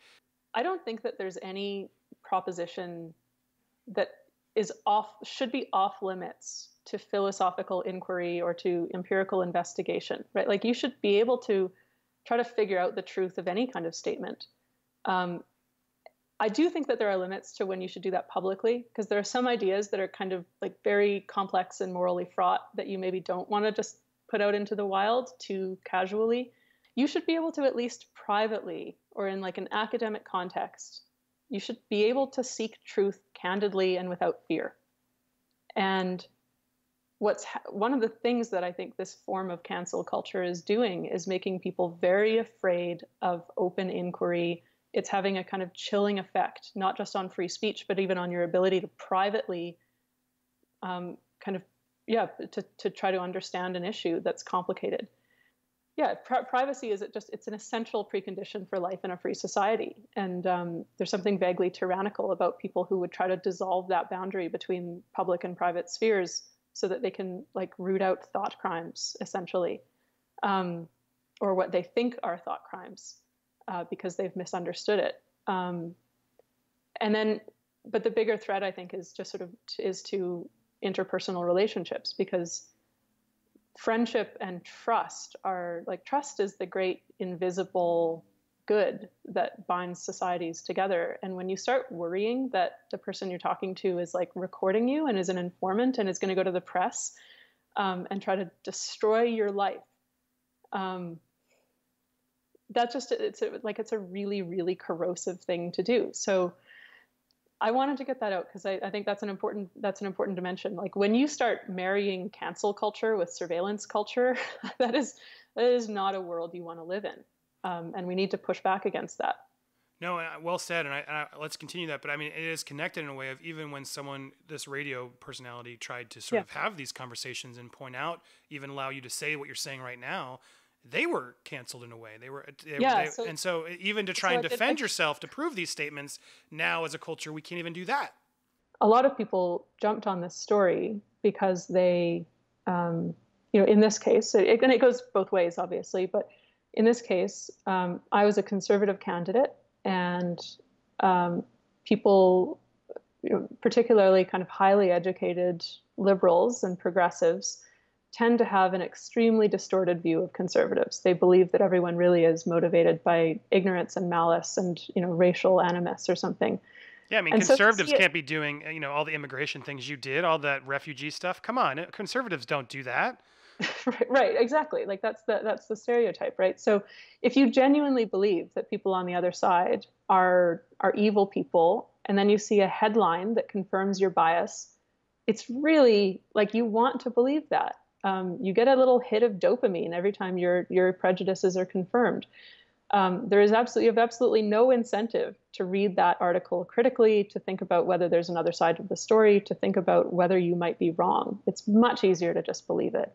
I don't think that there's any proposition that should be off limits to philosophical inquiry or to empirical investigation, right? Like you should be able to try to figure out the truth of any kind of statement. I do think that there are limits to when you should do that publicly, because there are some ideas that are kind of like very complex and morally fraught that you maybe don't want to just put out into the wild too casually. You should be able to, at least privately or in like an academic context, you should be able to seek truth candidly and without fear. And one of the things that I think this form of cancel culture is doing is making people very afraid of open inquiry. It's having a kind of chilling effect, not just on free speech, but even on your ability to privately to try to understand an issue that's complicated. Yeah, privacy it's an essential precondition for life in a free society. And there's something vaguely tyrannical about people who would try to dissolve that boundary between public and private spheres so that they can like root out thought crimes, essentially, or what they think are thought crimes because they've misunderstood it. But the bigger threat, I think, is just sort of is to interpersonal relationships, because friendship and trust are like, trust is the great invisible good that binds societies together. And when you start worrying that the person you're talking to is like recording you and is an informant and is going to go to the press and try to destroy your life, it's a really, really corrosive thing to do. So I wanted to get that out because I think that's an important dimension. Like when you start marrying cancel culture with surveillance culture, that is not a world you want to live in. And we need to push back against that. No, well said. And let's continue that. But I mean, it is connected in a way of even when this radio personality tried to sort of have these conversations and point out, even allow you to say what you're saying right now, they were canceled in a way. So even to try and defend yourself to prove these statements, now as a culture, we can't even do that. A lot of people jumped on this story because they, in this case, and it goes both ways, obviously, but in this case, I was a conservative candidate, and people, particularly kind of highly educated liberals and progressives, tend to have an extremely distorted view of conservatives. They believe that everyone really is motivated by ignorance and malice and, racial animus or something. Yeah, I mean, conservatives can't be doing, all the immigration things you did, all that refugee stuff. Come on, conservatives don't do that. Right, exactly. Like that's the stereotype, right? So if you genuinely believe that people on the other side are evil people, and then you see a headline that confirms your bias, it's really like you want to believe that. You get a little hit of dopamine every time your prejudices are confirmed. There is absolutely no incentive to read that article critically, to think about whether there's another side of the story, to think about whether you might be wrong. It's much easier to just believe it.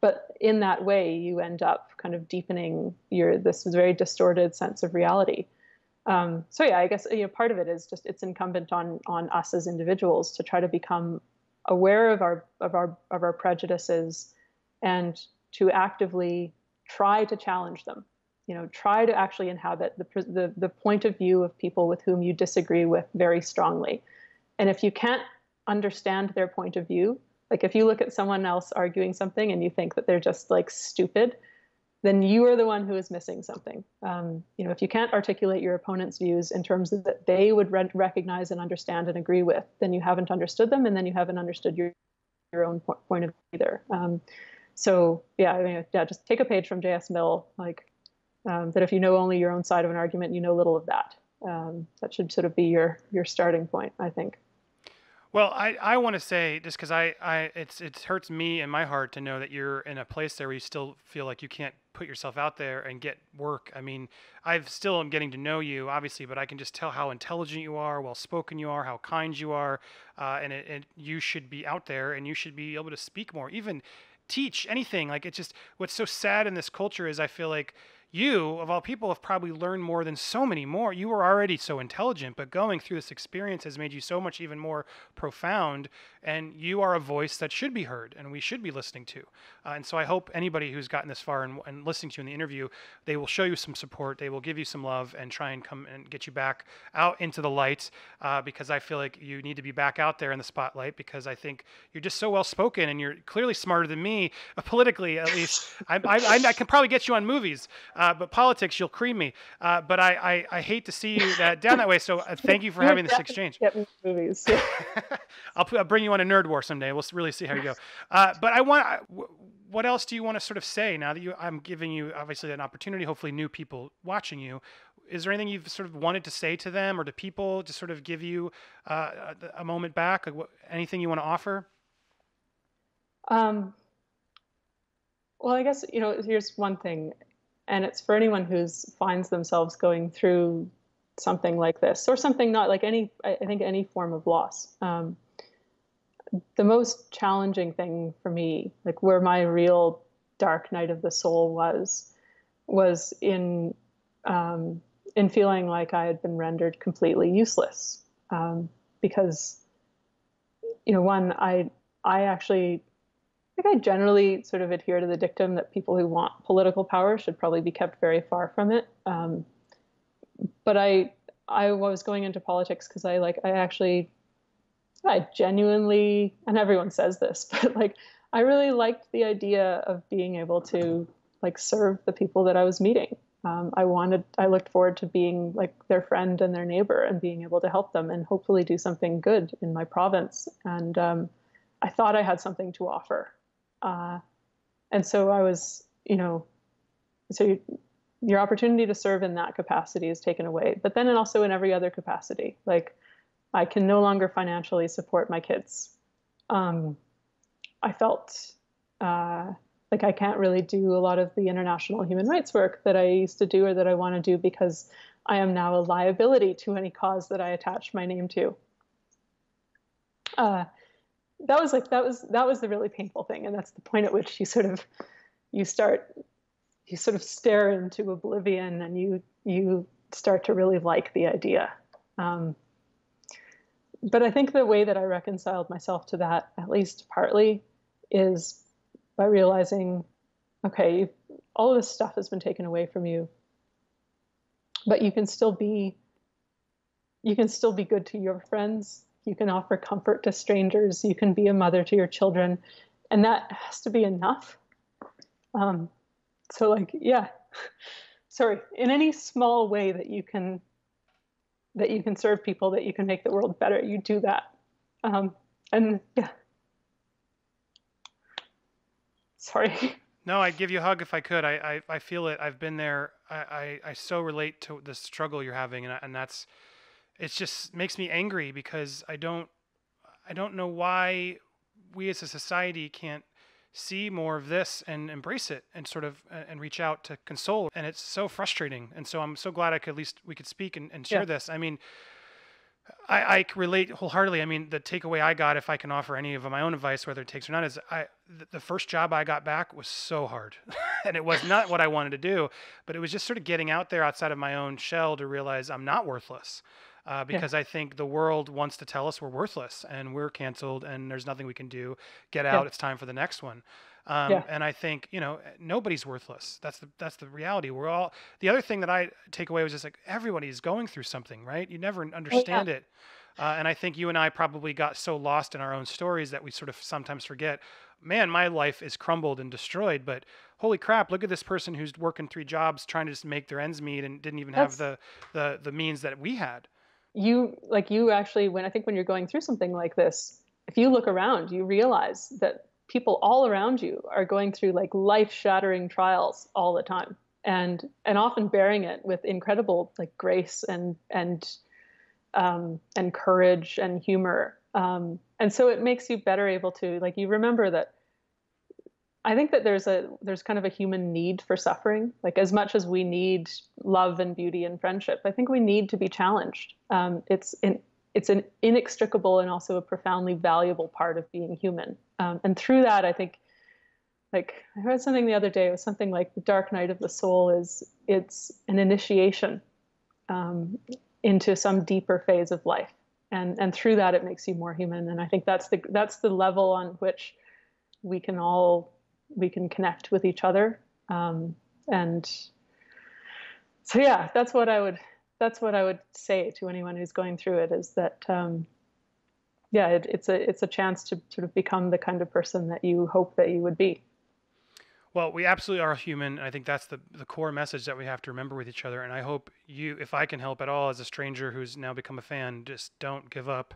But in that way, you end up kind of deepening this very distorted sense of reality. I guess part of it is just it's incumbent on us as individuals to try to become aware of our prejudices and to actively try to challenge them. Try to actually inhabit the point of view of people with whom you disagree with very strongly. And if you can't understand their point of view, like if you look at someone else arguing something and you think that they're just like stupid, then you are the one who is missing something. If you can't articulate your opponent's views in terms that they would recognize and understand and agree with, then you haven't understood them, and then you haven't understood your own point of view either. Just take a page from J.S. Mill, like, that if you know only your own side of an argument, you know little of that. That should sort of be your starting point, I think. Well, I want to say, just because it hurts me and my heart to know that you're in a place there where you still feel like you can't put yourself out there and get work. I mean, I'm getting to know you, obviously, but I can just tell how intelligent you are, well-spoken you are, how kind you are, and you should be out there and you should be able to speak more, even teach anything. Like, it's just what's so sad in this culture is I feel like you, of all people, have probably learned more than so many more. You were already so intelligent, but going through this experience has made you so much even more profound, and you are a voice that should be heard and we should be listening to. And so I hope anybody who's gotten this far and listening to you in the interview, they will show you some support, they will give you some love, and try and come and get you back out into the light, because I feel like you need to be back out there in the spotlight, because I think you're just so well-spoken and you're clearly smarter than me, politically at least. I can probably get you on movies. But politics, you'll cream me. But I hate to see you down that way. So thank you for having this exchange. Yep, movies. Yeah. I'll bring you on a nerd war someday. We'll really see how you go. But what else do you want to sort of say now that I'm giving you obviously an opportunity, hopefully new people watching you? Is there anything you've sort of wanted to say to them or to people to sort of give you a moment back? Like anything you want to offer? Well, I guess, here's one thing. And it's for anyone who finds themselves going through something like this or something not like any form of loss. The most challenging thing for me, like where my real dark night of the soul was in feeling like I had been rendered completely useless. Because, one, I generally sort of adhere to the dictum that people who want political power should probably be kept very far from it. But I was going into politics because I genuinely, and everyone says this, but like I really liked the idea of being able to like serve the people that I was meeting. I looked forward to being like their friend and their neighbor and being able to help them and hopefully do something good in my province. And I thought I had something to offer. And so I was, you know, so your opportunity to serve in that capacity is taken away, but then also in every other capacity. Like I can no longer financially support my kids. I felt like I can't really do a lot of the international human rights work that I used to do or that I want to do because I am now a liability to any cause that I attach my name to. That was the really painful thing. And that's the point at which you sort of stare into oblivion and you start to really like the idea. But I think the way that I reconciled myself to that, at least partly, is by realizing, okay, all of this stuff has been taken away from you, but you can still be good to your friends. You can offer comfort to strangers. You can be a mother to your children, and that has to be enough. So like, yeah, sorry, in any small way that you can serve people, that you can make the world better, you do that. And yeah. Sorry. No, I'd give you a hug if I could. I feel it. I've been there. I so relate to the struggle you're having. And that's, it just makes me angry because I don't know why we as a society can't see more of this and embrace it and sort of, and reach out to console. And it's so frustrating. And so I'm so glad we could speak and share this. I mean, I relate wholeheartedly. I mean, the takeaway I got, if I can offer any of my own advice, whether it takes or not, is the first job I got back was so hard and it was not what I wanted to do, but it was just sort of getting out there outside of my own shell to realize I'm not worthless. Because I think the world wants to tell us we're worthless and we're canceled and there's nothing we can do. Get out. Yeah. It's time for the next one. And I think, you know, nobody's worthless. That's the reality. We're all, the other thing that I take away was just like, everybody's going through something, right? You never understand it. And I think you and I probably got so lost in our own stories that we sort of sometimes forget, man, my life is crumbled and destroyed, but holy crap, look at this person who's working three jobs trying to just make their ends meet and didn't even have the means that we had. You actually, when you're going through something like this, if you look around, you realize that people all around you are going through like life-shattering trials all the time and often bearing it with incredible like grace and courage and humor. And so it makes you better able to, like, you remember that. I think that there's kind of a human need for suffering. Like, as much as we need love and beauty and friendship, I think we need to be challenged. It's an inextricable and also a profoundly valuable part of being human. And through that, I think, like, I heard something the other day. It was something like the dark night of the soul it's an initiation into some deeper phase of life. And through that, it makes you more human. And I think that's the level on which we can connect with each other. And so, yeah, that's what I would say to anyone who's going through it, is that, it's a chance to sort of become the kind of person that you hope that you would be. Well, we absolutely are human. I think that's the core message that we have to remember with each other. And I hope you, if I can help at all as a stranger who's now become a fan, just don't give up.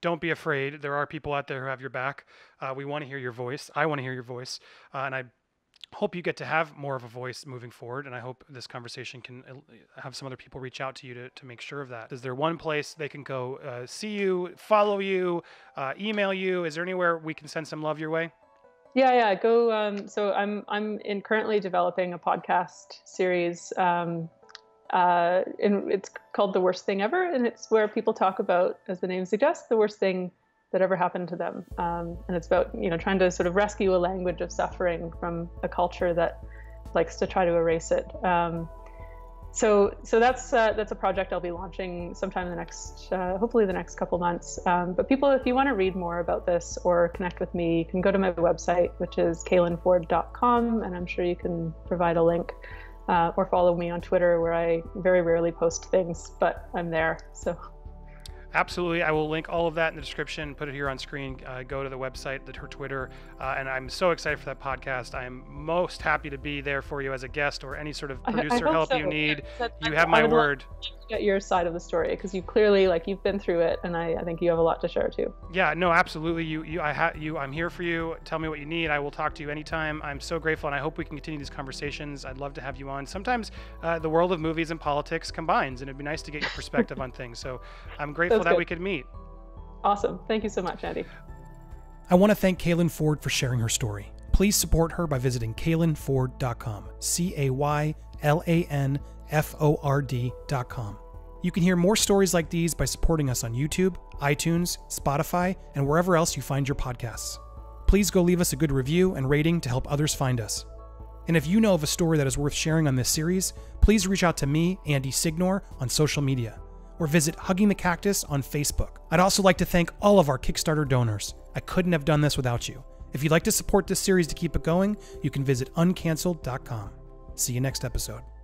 Don't be afraid. There are people out there who have your back. We want to hear your voice. I want to hear your voice. And I hope you get to have more of a voice moving forward. And I hope this conversation can have some other people reach out to you to make sure of that. Is there one place they can go see you, follow you, email you? Is there anywhere we can send some love your way? Yeah. Go. So I'm currently developing a podcast series. And it's called The Worst Thing Ever, and it's where people talk about, as the name suggests, the worst thing that ever happened to them. And it's about, you know, trying to sort of rescue a language of suffering from a culture that likes to try to erase it. So that's a project I'll be launching sometime in the next, hopefully the next couple months. But people, if you want to read more about this or connect with me, you can go to my website, which is CaylanFord.com, and I'm sure you can provide a link. Or follow me on Twitter, where I very rarely post things, but I'm there. So Absolutely. I will link all of that in the description, put it here on screen, go to the website, her Twitter, and I'm so excited for that podcast. I am most happy to be there for you as a guest or any sort of producer help you need. You have my word. Get your side of the story, because you clearly, like, you've been through it, and I think you have a lot to share too. Yeah, no, absolutely. I'm here for you. Tell me what you need. I will talk to you anytime. I'm so grateful, and I hope we can continue these conversations. I'd love to have you on. Sometimes the world of movies and politics combines, and it'd be nice to get your perspective on things. So I'm grateful that we could meet. Awesome. Thank you so much, Andy. I want to thank Caylan Ford for sharing her story. Please support her by visiting CaylanFord.com. CaylanFord.com. You can hear more stories like these by supporting us on YouTube, iTunes, Spotify, and wherever else you find your podcasts. Please go leave us a good review and rating to help others find us. And if you know of a story that is worth sharing on this series, please reach out to me, Andy Signore, on social media, or visit Hugging the Cactus on Facebook. I'd also like to thank all of our Kickstarter donors. I couldn't have done this without you. If you'd like to support this series to keep it going, you can visit uncancelled.com. See you next episode.